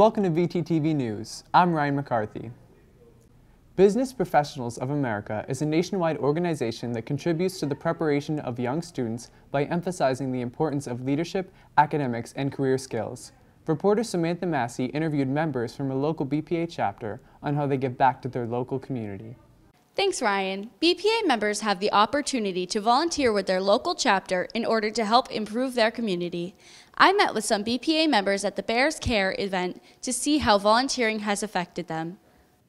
Welcome to VTTV News. I'm Ryan McCarthy. Business Professionals of America is a nationwide organization that contributes to the preparation of young students by emphasizing the importance of leadership, academics, and career skills. Reporter Samantha Massey interviewed members from a local BPA chapter on how they give back to their local community. Thanks, Ryan. BPA members have the opportunity to volunteer with their local chapter in order to help improve their community. I met with some BPA members at the Bears Care event to see how volunteering has affected them.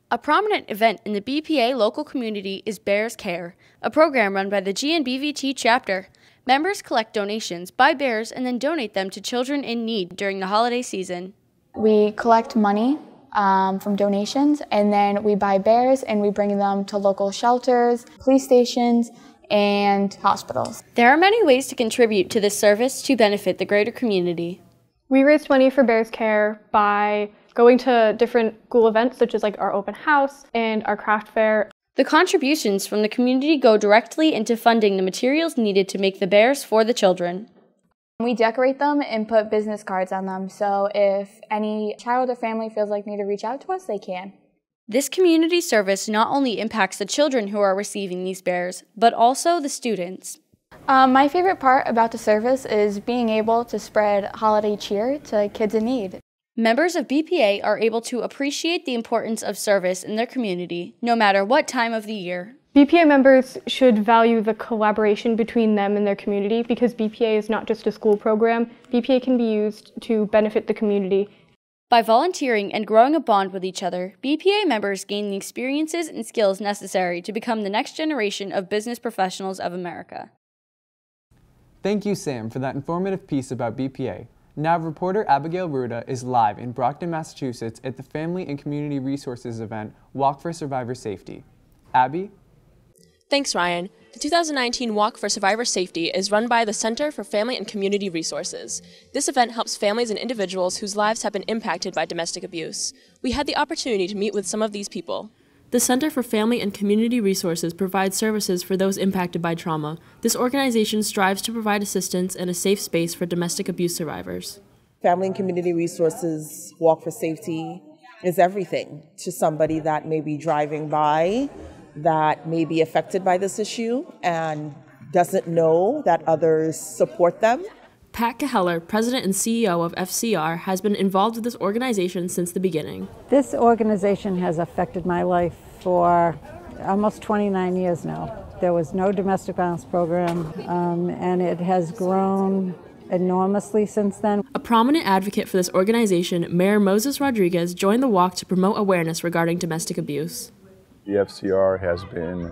A prominent event in the BPA local community is Bears Care, a program run by the GNBVT chapter. Members collect donations, buy bears, and then donate them to children in need during the holiday season. We collect money from donations, and then we buy bears and we bring them to local shelters, police stations, and hospitals. There are many ways to contribute to this service to benefit the greater community. We raised money for Bears Care by going to different school events such as our open house and our craft fair. The contributions from the community go directly into funding the materials needed to make the bears for the children. We decorate them and put business cards on them, so if any child or family feels like they need to reach out to us, they can. This community service not only impacts the children who are receiving these bears, but also the students. My favorite part about the service is being able to spread holiday cheer to kids in need. Members of BPA are able to appreciate the importance of service in their community, no matter what time of the year. BPA members should value the collaboration between them and their community, because BPA is not just a school program. BPA can be used to benefit the community. By volunteering and growing a bond with each other, BPA members gain the experiences and skills necessary to become the next generation of business professionals of America. Thank you, Sam, for that informative piece about BPA. Now, reporter Abigail Ruda is live in Brockton, Massachusetts at the Family and Community Resources event, Walk for Survivor Safety. Abby? Thanks, Ryan. The 2019 Walk for Survivor Safety is run by the Center for Family and Community Resources. This event helps families and individuals whose lives have been impacted by domestic abuse. We had the opportunity to meet with some of these people. The Center for Family and Community Resources provides services for those impacted by trauma. This organization strives to provide assistance and a safe space for domestic abuse survivors. Family and Community Resources Walk for Safety is everything to somebody that may be driving by, that may be affected by this issue and doesn't know that others support them. Pat Caheller, president and CEO of FCR, has been involved with this organization since the beginning. This organization has affected my life for almost 29 years now. There was no domestic violence program, and it has grown enormously since then. A prominent advocate for this organization, Mayor Moses Rodriguez, joined the walk to promote awareness regarding domestic abuse. The FCR has been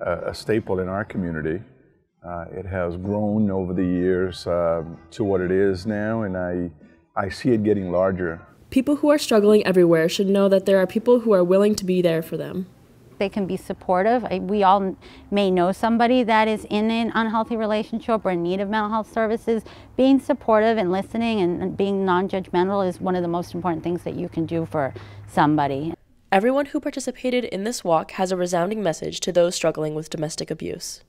a staple in our community. It has grown over the years to what it is now, and I see it getting larger. People who are struggling everywhere should know that there are people who are willing to be there for them. They can be supportive. We all may know somebody that is in an unhealthy relationship or in need of mental health services. Being supportive and listening and being non-judgmental is one of the most important things that you can do for somebody. Everyone who participated in this walk has a resounding message to those struggling with domestic abuse.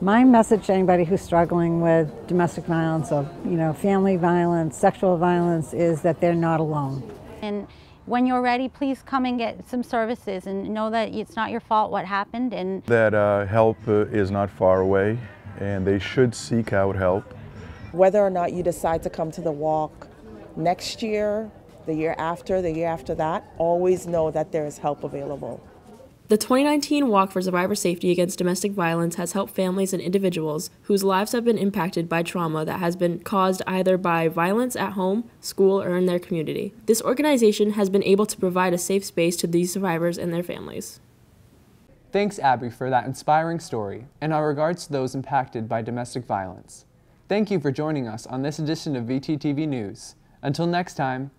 My message to anybody who's struggling with domestic violence or, family violence, sexual violence, is that they're not alone. And when you're ready, please come and get some services and know that it's not your fault what happened. And that help is not far away, and they should seek out help. Whether or not you decide to come to the walk next year, the year after, the year after that, always know that there is help available. The 2019 Walk for Survivor Safety Against Domestic Violence has helped families and individuals whose lives have been impacted by trauma that has been caused either by violence at home, school, or in their community. This organization has been able to provide a safe space to these survivors and their families. Thanks, Abby, for that inspiring story, and our regards to those impacted by domestic violence. Thank you for joining us on this edition of VTTV News. Until next time,